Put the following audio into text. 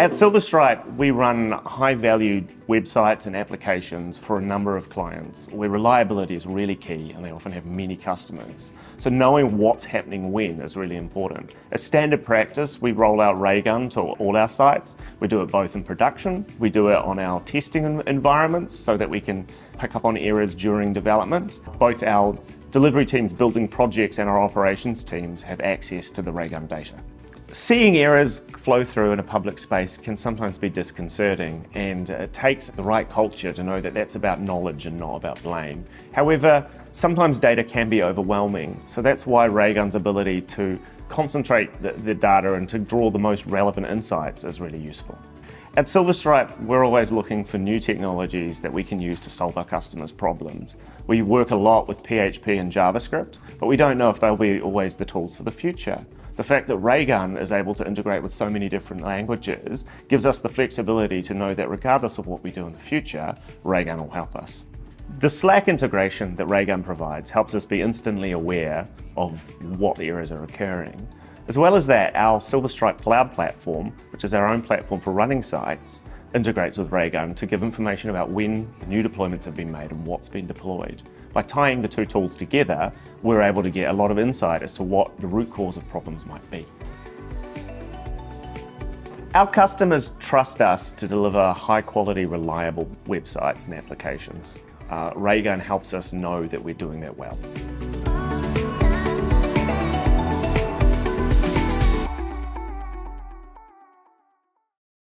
At SilverStripe, we run high-value websites and applications for a number of clients where reliability is really key and they often have many customers. So knowing what's happening when is really important. As standard practice, we roll out Raygun to all our sites. We do it both in production, we do it on our testing environments so that we can pick up on errors during development. Both our delivery teams building projects and our operations teams have access to the Raygun data. Seeing errors flow through in a public space can sometimes be disconcerting, and it takes the right culture to know that that's about knowledge and not about blame. However, sometimes data can be overwhelming, so that's why Raygun's ability to concentrate the data and to draw the most relevant insights is really useful. At SilverStripe, we're always looking for new technologies that we can use to solve our customers' problems. We work a lot with PHP and JavaScript, but we don't know if they'll be always the tools for the future. The fact that Raygun is able to integrate with so many different languages gives us the flexibility to know that regardless of what we do in the future, Raygun will help us. The Slack integration that Raygun provides helps us be instantly aware of what errors are occurring. As well as that, our SilverStripe Cloud platform, which is our own platform for running sites, integrates with Raygun to give information about when new deployments have been made and what's been deployed. By tying the two tools together, we're able to get a lot of insight as to what the root cause of problems might be. Our customers trust us to deliver high-quality, reliable websites and applications. Raygun helps us know that we're doing that well.